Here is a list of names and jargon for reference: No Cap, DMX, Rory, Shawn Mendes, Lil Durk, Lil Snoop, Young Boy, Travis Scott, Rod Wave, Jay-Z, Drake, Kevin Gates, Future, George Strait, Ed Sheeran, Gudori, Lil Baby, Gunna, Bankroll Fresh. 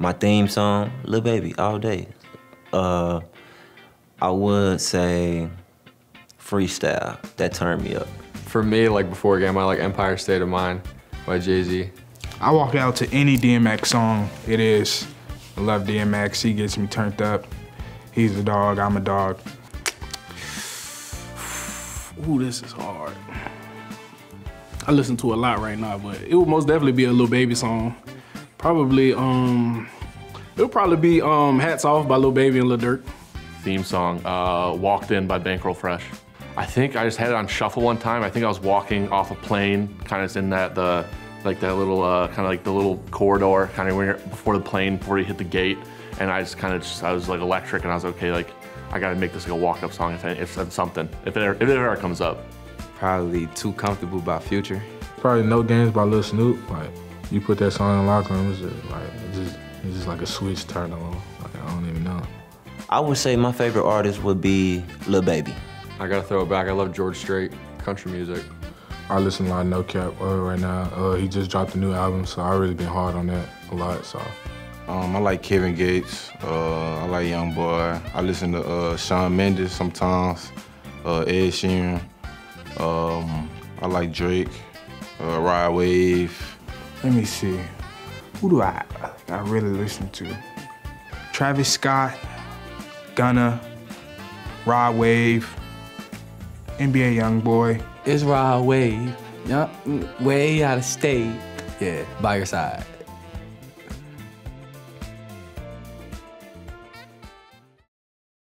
My theme song, Lil Baby, all day. I would say Freestyle, that turned me up. For me, like before a game, I like Empire State of Mind by Jay-Z. I walk out to any DMX song, it is. I love DMX, he gets me turned up. He's a dog, I'm a dog. Ooh, this is hard. I listen to a lot right now, but it would most definitely be a Lil Baby song. Probably, it'll probably be Hats Off by Lil Baby and Lil Durk. Theme song, Walked In by Bankroll Fresh. I think I just had it on shuffle one time. I think I was walking off a plane, kind of in that, that little, kind of like the little corridor, kind of before the plane, before you hit the gate. And I just kind of, I was like electric and I was okay, like, I gotta make this like a walk-up song if something, if it ever comes up. Probably Too Comfortable by Future. Probably No Games by Lil Snoop. Like, you put that song in the locker room, it's just like a switch turned on. Like, I don't even know. I would say my favorite artist would be Lil Baby. I gotta throw it back, I love George Strait, country music. I listen a lot of No Cap right now. He just dropped a new album, so I really been hard on that a lot, so. I like Kevin Gates, I like Young Boy. I listen to Shawn Mendes sometimes, Ed Sheeran. I like Drake, Rod Wave. Let me see, who do I really listen to? Travis Scott, Gunna, Rod Wave, NBA Young Boy. It's Rod Wave, way out of state. Yeah, by your side.